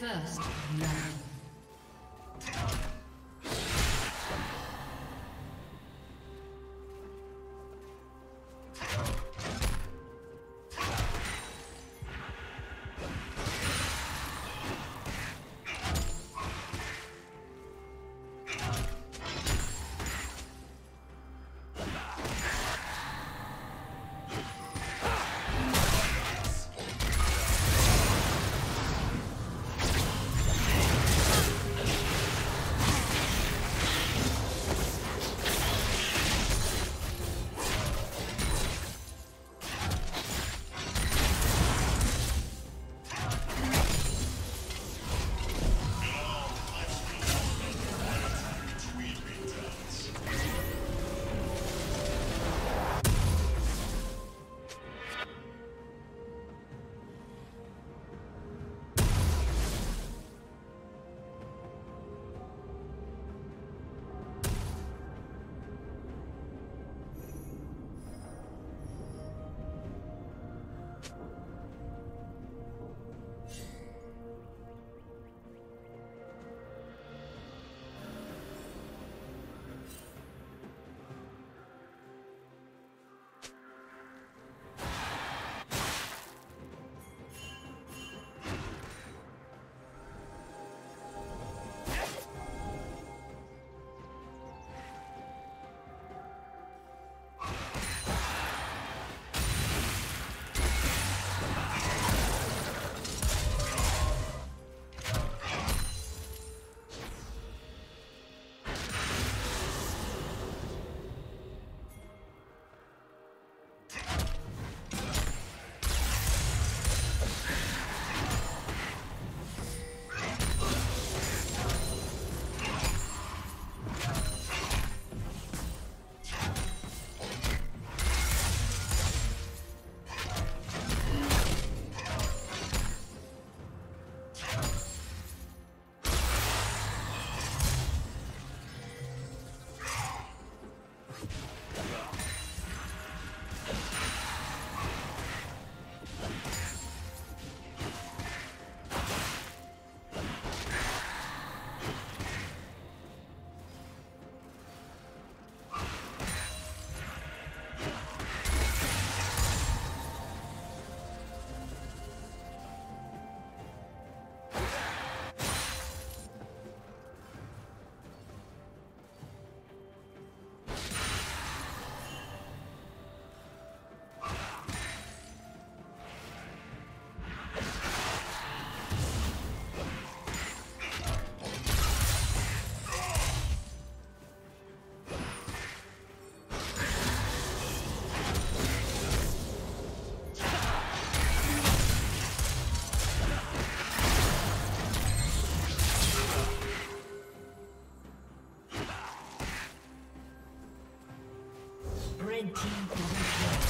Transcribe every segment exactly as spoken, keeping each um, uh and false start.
First, no. Red team double kill.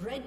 Red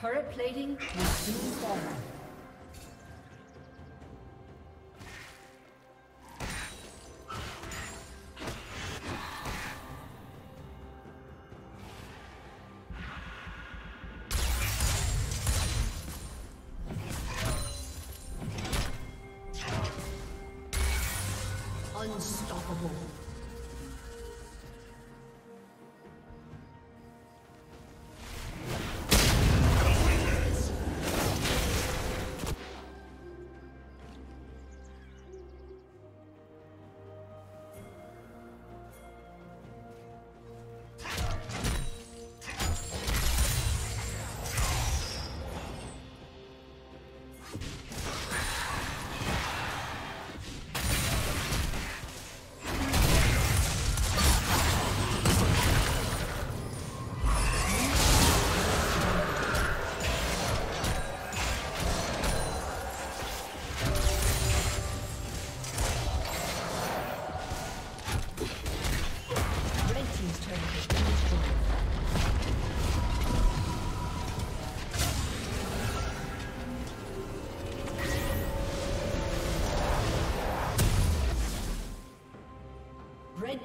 Turret plating will soon fall. Red